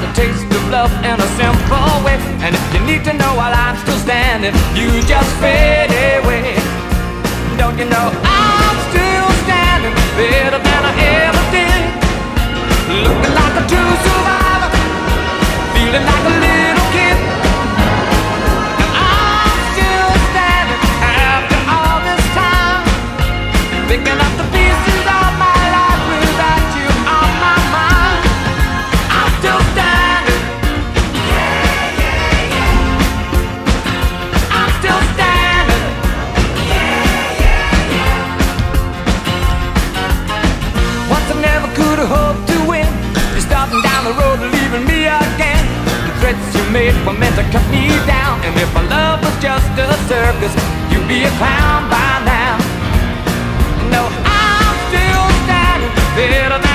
got a taste of love in a simple way. And if you need to know while I'm still standing, you just fade away. Don't you know I'm still standing better than I ever did? Looking like a true survivor, feeling like a little kid. And I'm still standing after all this time, picking up the pieces of my life without you on my mind. I'm still standing, yeah, yeah, yeah. I'm still standing, yeah, yeah, yeah. Once I never could have hoped to win, you're stopping down the road and leaving me again. The threats you made were meant to cut me down, and if my love was just a circus, you'd be a clown by now. No, I'm still standing better than